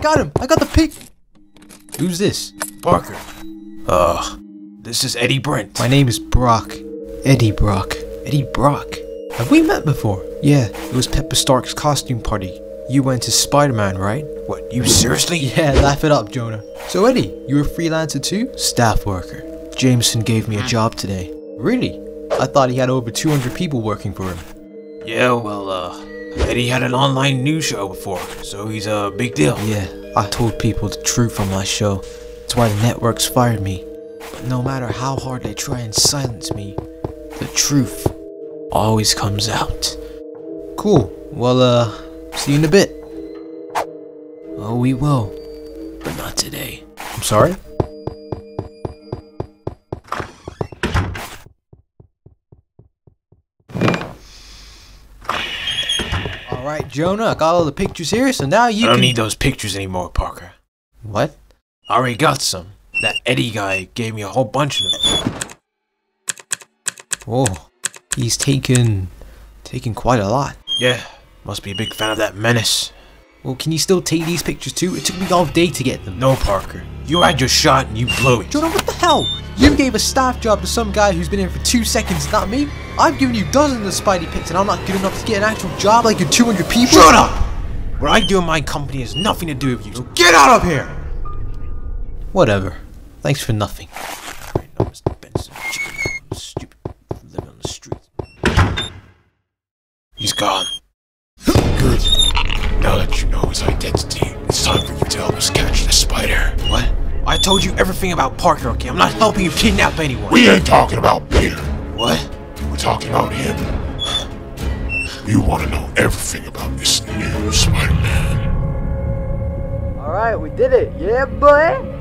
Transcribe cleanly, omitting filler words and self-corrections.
got him! I got the pig! Who's this? Parker. This is Eddie Brent. My name is Brock. Eddie Brock. Eddie Brock? Have we met before? Yeah, it was Pepper Stark's costume party. You went to Spider-Man, right? What, you seriously? Yeah, laugh it up, Jonah. So Eddie, you're a freelancer too? Staff worker. Jameson gave me a job today. Really? I thought he had over 200 people working for him. Yeah, well, Eddie had an online news show before, so he's a big deal. Yeah, I told people the truth on my show. That's why the networks fired me. But no matter how hard they try and silence me, the truth always comes out. Cool. Well, see you in a bit. Oh, we will. But not today. I'm sorry? Alright, Jonah, I got all the pictures here, so now you can— I don't need those pictures anymore, Parker. What? I already got some. That Eddie guy gave me a whole bunch of them. Oh, he's taken quite a lot. Yeah, must be a big fan of that menace. Well, can you still take these pictures too? It took me all day to get them. No, Parker. You had your shot and you blew it. Jonah, what the hell? You gave a staff job to some guy who's been here for 2 seconds, not me. I've given you dozens of Spidey pics and I'm not good enough to get an actual job like your 200 people. Shut up! What I do in my company has nothing to do with you, so get out of here! Whatever. Thanks for nothing. Right now, Mr. Benson. Stupid. Living on the street. He's gone. Good. Now that you know his identity, it's time for you to help us catch the spider. What? I told you everything about Parker, okay? I'm not helping you kidnap anyone. We ain't talking about Peter. What? We're talking about him. You want to know everything about this new Spider-Man. Alright, we did it. Yeah, boy!